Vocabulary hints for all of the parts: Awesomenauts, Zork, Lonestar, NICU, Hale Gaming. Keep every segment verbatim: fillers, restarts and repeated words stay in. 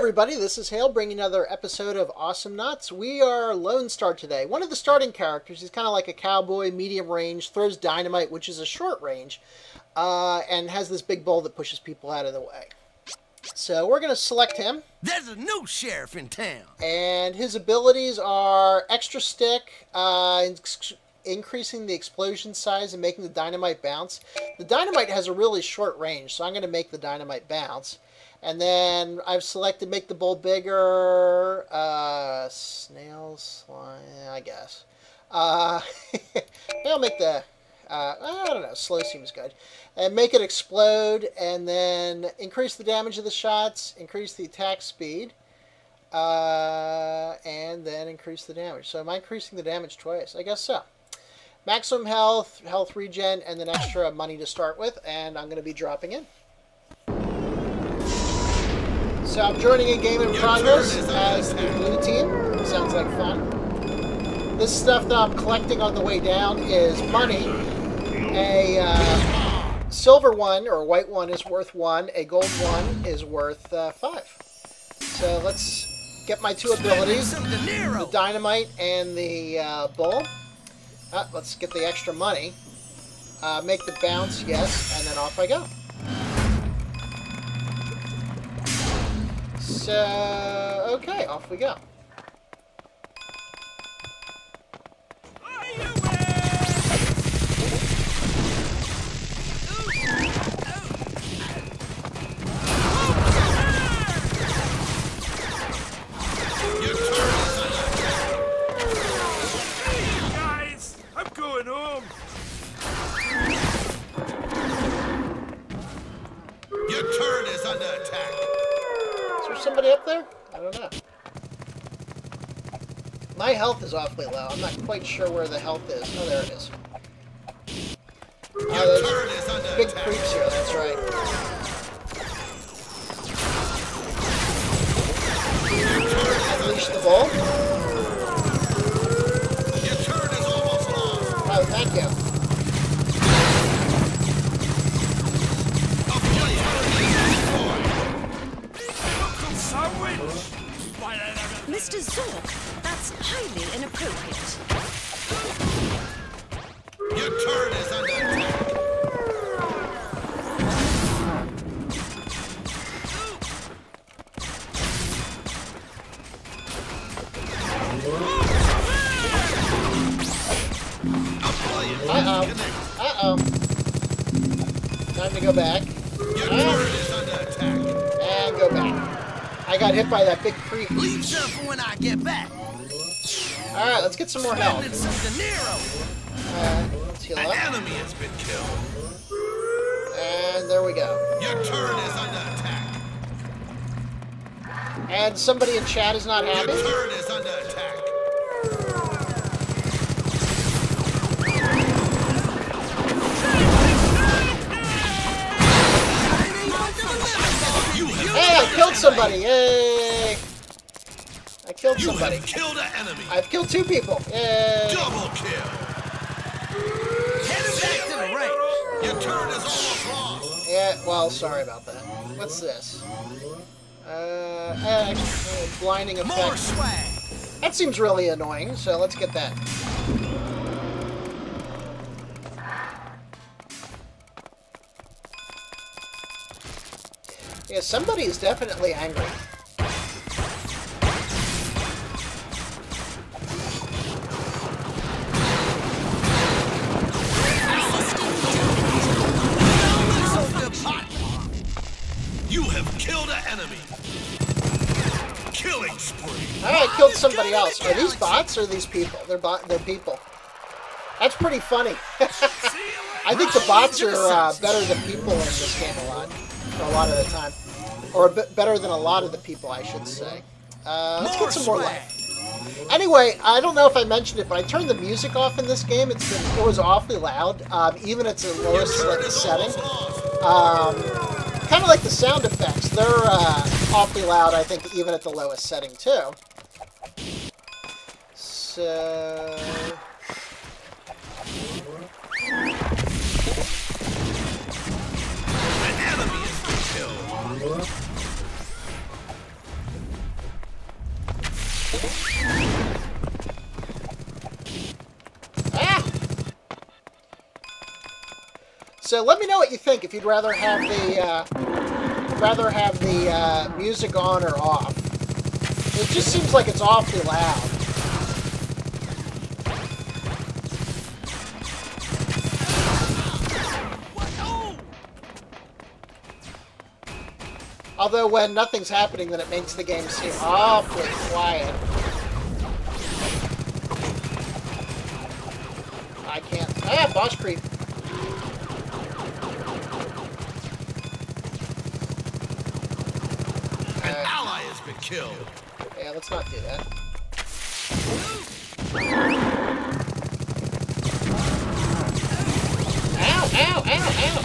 everybody, this is Hale bringing another episode of Awesomenauts. We are Lonestar today. One of the starting characters, he's kind of like a cowboy, medium range, throws dynamite, which is a short range, uh, and has this big bowl that pushes people out of the way. So we're going to select him. There's a new sheriff in town. And his abilities are extra stick, uh, increasing the explosion size and making the dynamite bounce. The dynamite has a really short range, so I'm going to make the dynamite bounce. And then I've selected make the bowl bigger, uh, snail slime, I guess. Uh, I'll make the, uh, I don't know, slow seems good. And make it explode, and then increase the damage of the shots, increase the attack speed, uh, and then increase the damage. So am I increasing the damage twice? I guess so. Maximum health, health regen, and then extra money to start with, and I'm going to be dropping in. So I'm joining a game in progress as the blue team. Sounds like fun. This stuff that I'm collecting on the way down is money. A uh, silver one, or white one, is worth one. A gold one is worth uh, five. So let's get my two abilities, the dynamite and the uh, bowl. Uh, let's get the extra money. Uh, make the bounce, yes, and then off I go. So, okay, off we go. Somebody up there? I don't know. My health is awfully low. I'm not quite sure where the health is. Oh, there it is. Oh, those big creeps here. That's right. Unleash the bowl. Oh, thank you. Mister Zork, that's highly inappropriate. Your turn is under attack. Uh-oh. Uh-oh. Time to go back. Your turn is under attack. And go back. I got hit by that big creep. Leave for when I get back. All right, let's get some more help. Uh, let's heal up. An enemy has been killed. And there we go. Your turn is under attack. And somebody in chat is not happy. Your turn is under attack. Hey, I killed somebody! Yay! I killed you somebody. Have killed an enemy. I've killed two people. Yay! Double kill. Head back to the right. Your turn is almost lost. Yeah. Well, sorry about that. What's this? Uh, actually, blinding effect. More swag. That seems really annoying. So let's get that. Yeah, somebody is definitely angry. You have killed an enemy. Killing spree. All right, I killed somebody else. Are these bots or these people? They're bot. They're people. That's pretty funny. I think the bots are uh, better than people in this game a lot. a lot of the time. Or a bit better than a lot of the people, I should say. Uh, let's get some more life. Anyway, I don't know if I mentioned it, but I turned the music off in this game. It's been, it was awfully loud, um, even at the lowest like, setting. Um, kind of like the sound effects. They're uh, awfully loud, I think, even at the lowest setting, too. So... So let me know what you think. If you'd rather have the uh, rather have the uh, music on or off. It just seems like it's awfully loud. Although when nothing's happening, then it makes the game seem awfully quiet. I can't. Ah, boss creep. An uh, ally has been killed. Yeah, let's not do that. Ow! Ow! Ow! Ow!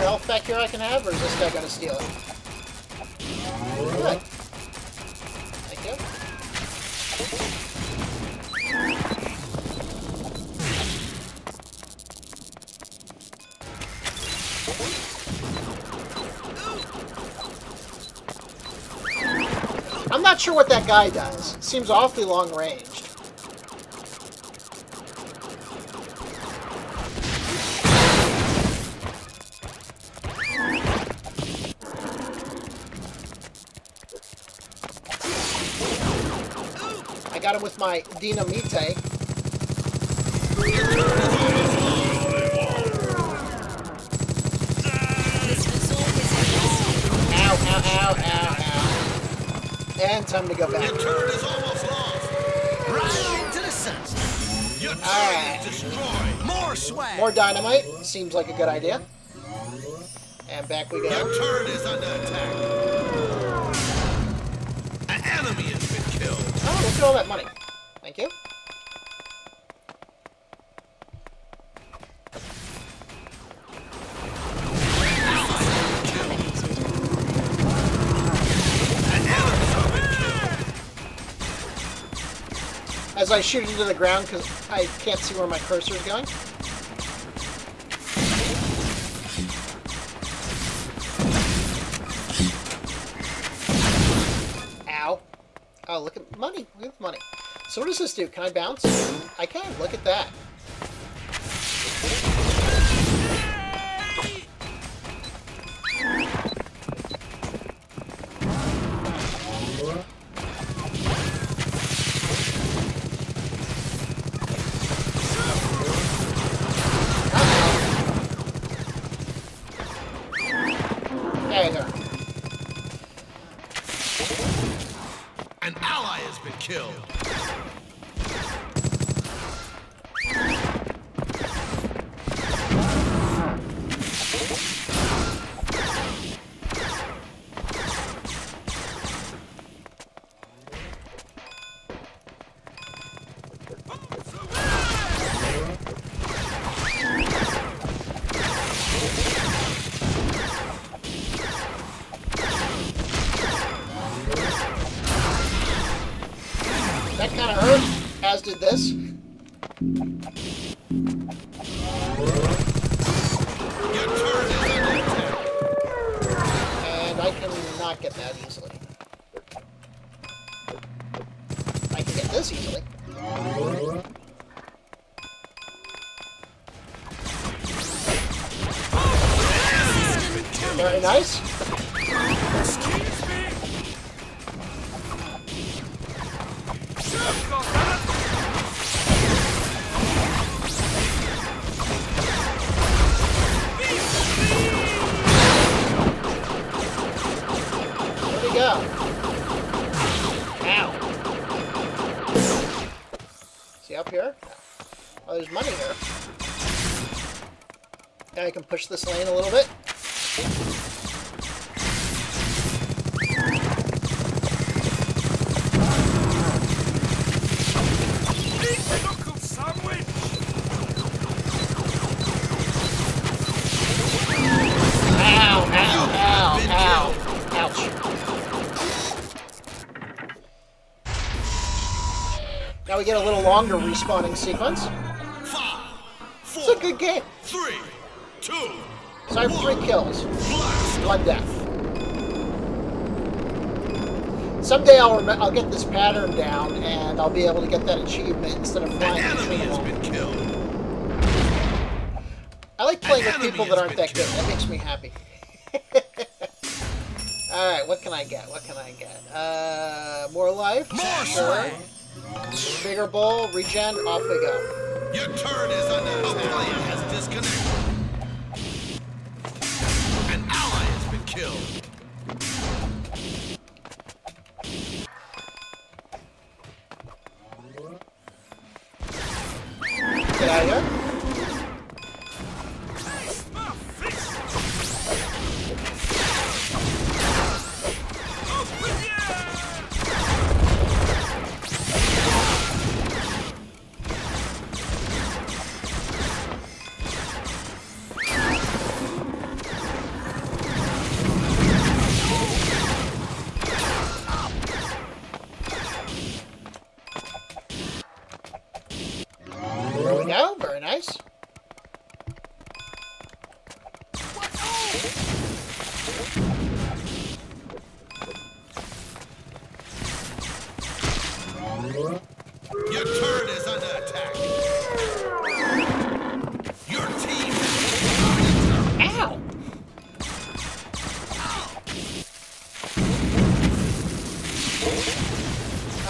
Ow! Health back here I can have, or is this guy gonna steal it? Good. Thank you. I'm not sure what that guy does. It seems awfully long ranged. Got him with my Dinamite. Ow, ow, ow, ow, ow. And time to go back. Your turn is almost lost. Rising to the senses. Your turn right. is destroyed. More swag. More dynamite. Seems like a good idea. And back we go. Your turn is under attack. An enemy is Oh, look at all that money. Thank you. As I shoot into the ground, because I can't see where my cursor is going. Oh, look at money. Look at the money. So what does this do? Can I bounce? I can. Look at that. As did this. And I can not get that easily. I can get this easily. Very nice. I can push this lane a little bit. Ow, ow, ow, ow. Ouch. Now we get a little longer respawning sequence. Five, four, it's a good game. Three. Two, so I have three kills. Blood death. Someday I'll rem I'll get this pattern down and I'll be able to get that achievement instead of flying. An enemy has been killed. I like playing with people that aren't that good. That makes me happy. Alright, what can I get? What can I get? Uh, more life? More sure. Bigger bowl, regen, off we go. Your turn is under. A player has disconnected. An ally has been killed. Get out of here.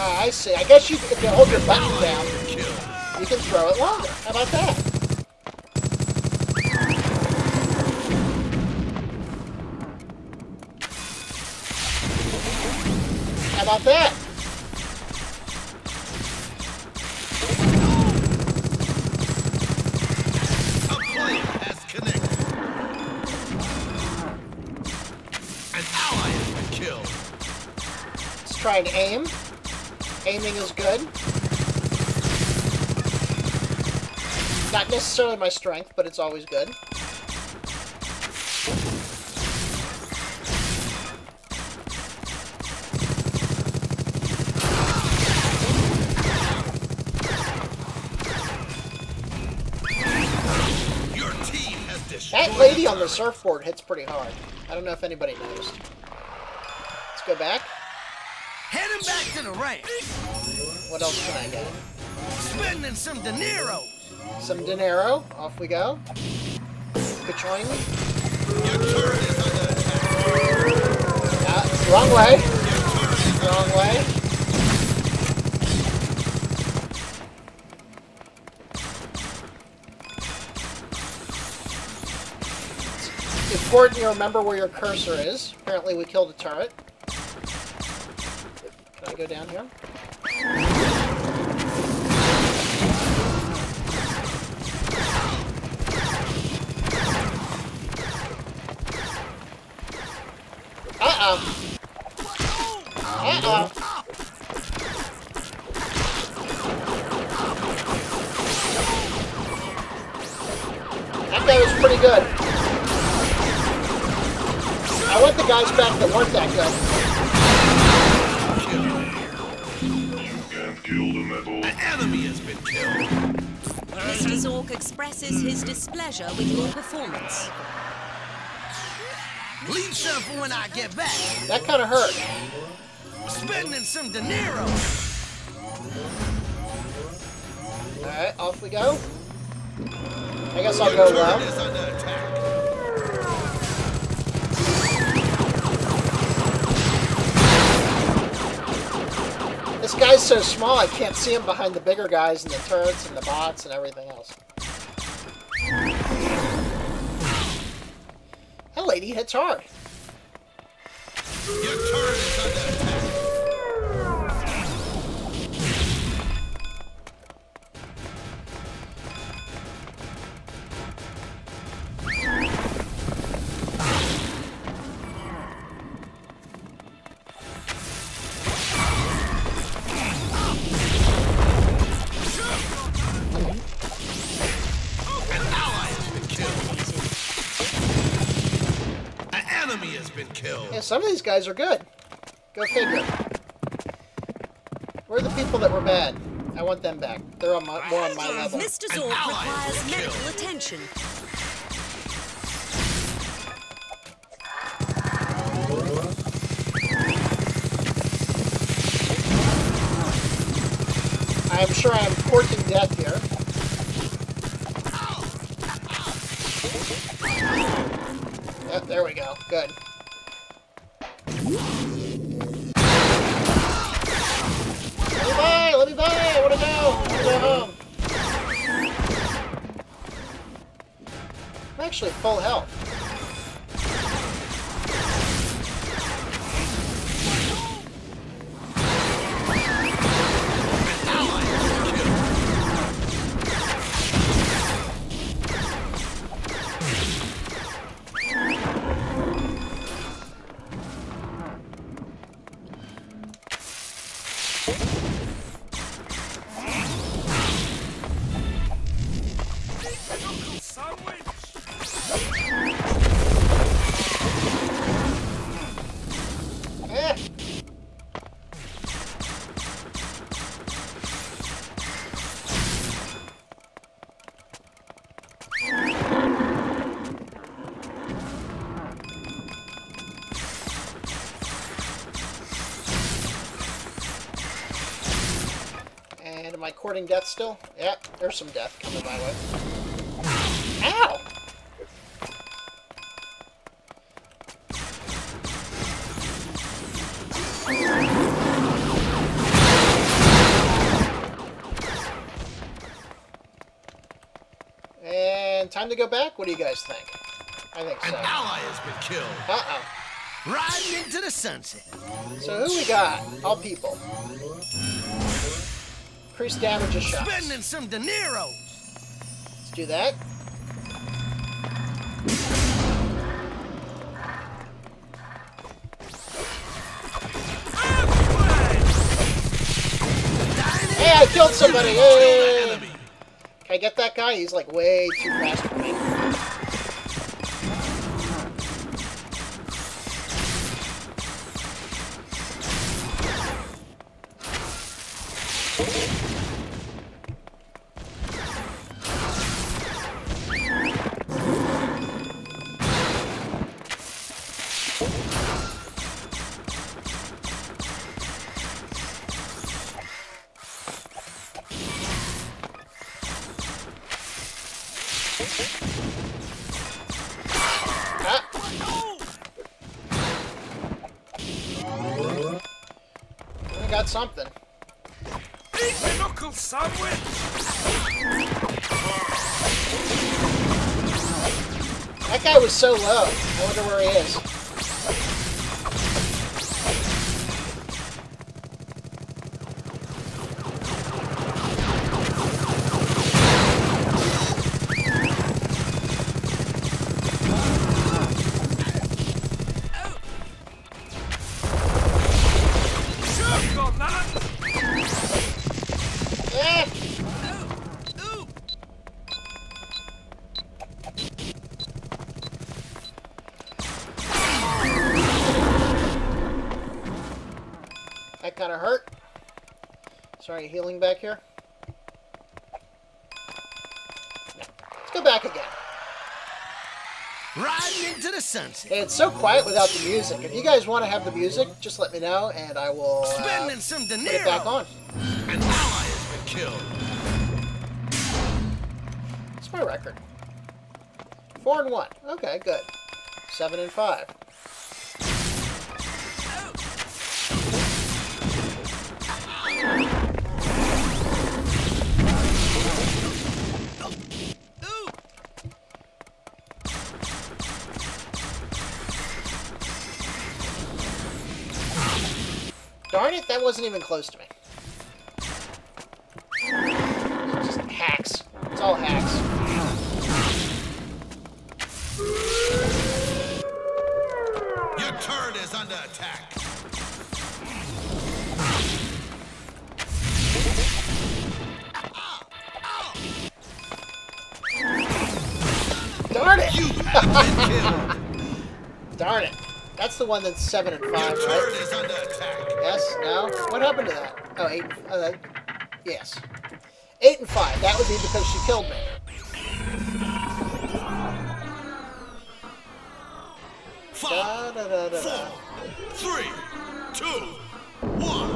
I see. I guess you, if you hold your button down, you can throw it longer. How about that? How about that? A player has connected. An ally has been killed. Let's try and aim. Aiming is good. Not necessarily my strength, but it's always good. Your team has destroyed. That lady on the surfboard hits pretty hard. I don't know if anybody noticed. Let's go back. Head him back to the right. What else can I get? Spending some dinero. Some dinero. Off we go. Ka-choing. Ah, wrong way. Wrong way. It's important you remember where your cursor is. Apparently we killed a turret. Can I go down here? Uh-oh. Uh-oh. That guy was pretty good. I want the guys back that weren't that good. Killed him at all. An enemy has been killed. Mister Zork expresses his displeasure with your performance. Leave some for when I get back. That kind of hurt. Spending some dinero. All right, off we go. I guess I'll go low. This guy's so small, I can't see him behind the bigger guys and the turrets and the bots and everything else. That lady hits hard. Your turret is under Some of these guys are good. Go figure. Where are the people that were bad? I want them back. They're on my, more on my level. Mister Zork requires medical attention. I am sure I am courting death here. There we go. Good. Let me by! Let me by! I want to go! I want to go home. I'm actually full health. Courting death still? Yep, there's some death coming my way. Ow! And time to go back? What do you guys think? I think so. An ally has been killed. Uh-oh. Riding into the sunset. So who we got? All people. Increased damage of shots. Spending some dineros. Let's do that. Hey, I killed somebody! Hey. Can I get that guy? He's like way too fast for me. Something. Eat the knuckle sandwich. That guy was so low. I wonder where he is. Kind of hurt. Sorry, healing back here. No. Let's go back again. Riding into the sunset. Hey, it's so quiet without the music. If you guys want to have the music, just let me know, and I will uh, spending some dinero. Put it back on. An ally has been killed. What's my record? Four and one. Okay, good. Seven and five. Darn it, that wasn't even close to me. It's just hacks. It's all hacks. Your turret is under attack. Darn it! You have been killed. Darn it. That's the one that's seven and five, Your turret right? is under attack. Yes, no? What happened to that? Oh, eight and uh, that, yes. Eight and five. That would be because she killed me. Five, da, da, da, da, four, da. three, two, one.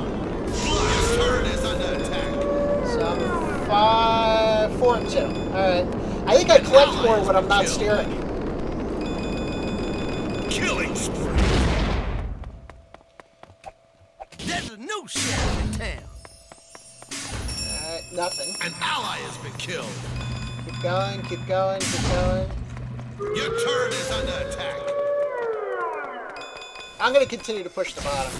Your turret is under attack. So, five, four and two. Alright. I think I collect more when I'm not steering. killing spree. There's a new sheriff in town. All right, nothing. An ally has been killed. Keep going, keep going, keep going. Your turret is under attack. I'm gonna continue to push the bottom.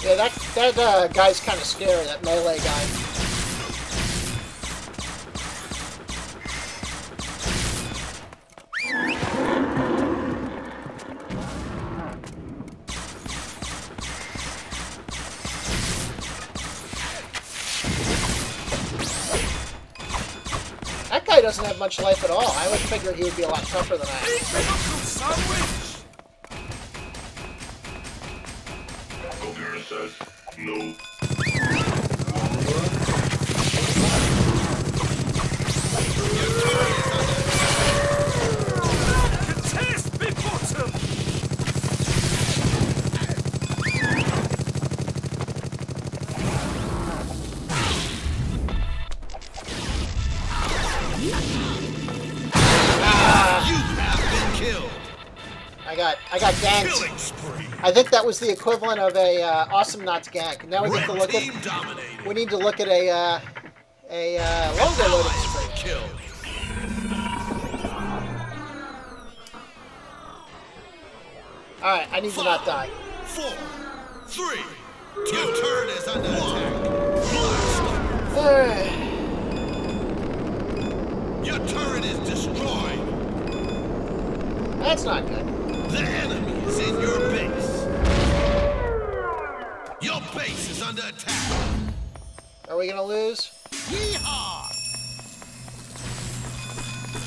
Yeah, that that uh, guy's kind of scary. That melee guy. That guy doesn't have much life at all. I would figure he would be a lot tougher than I am. Says no. All I got ganked. I think that was the equivalent of a uh, Awesomenauts gank. Now we need to look at dominated. we need to look at a uh, a uh, longer loading spree. All right, I need Five, to not die. Four, three, two. Your turn is under attack. Blast. Your turret is destroyed. That's not good. The enemy is in your base. Your base is under attack. Are we gonna lose? We are.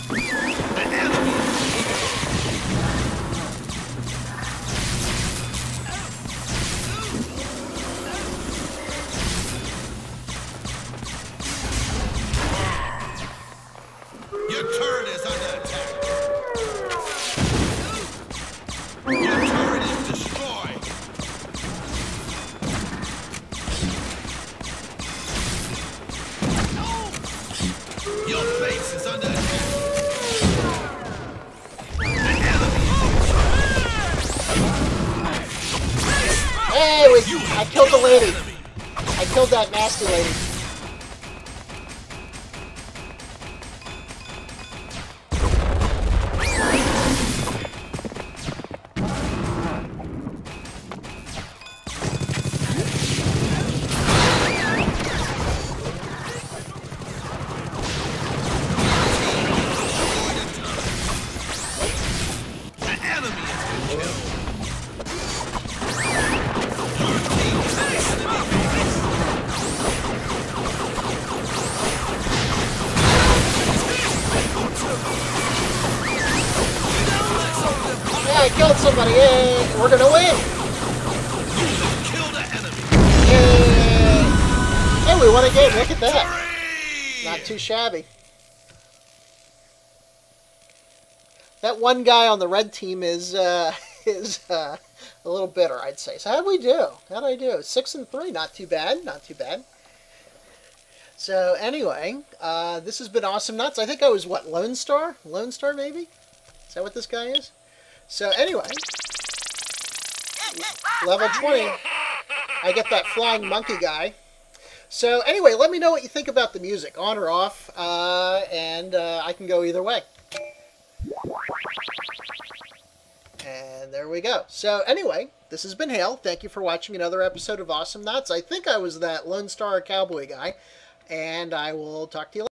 The enemy is here. Your turret is under attack. I killed the lady. I killed that nasty lady. I killed somebody, yay! We're gonna win! You have killed an enemy! Yay! Hey, we won a game, look at that! Not too shabby. That one guy on the red team is, uh, is, uh, a little bitter, I'd say. So how'd we do? How'd I do? Six and three, not too bad, not too bad. So, anyway, uh, this has been Awesomenauts. I think I was, what, Lonestar? Lonestar, maybe? Is that what this guy is? So anyway, level twenty, I get that flying monkey guy. So anyway, let me know what you think about the music, on or off, uh, and uh, I can go either way. And there we go. So anyway, this has been Hale. Thank you for watching another episode of Awesomenauts. I think I was that Lone Star Cowboy guy, and I will talk to you later.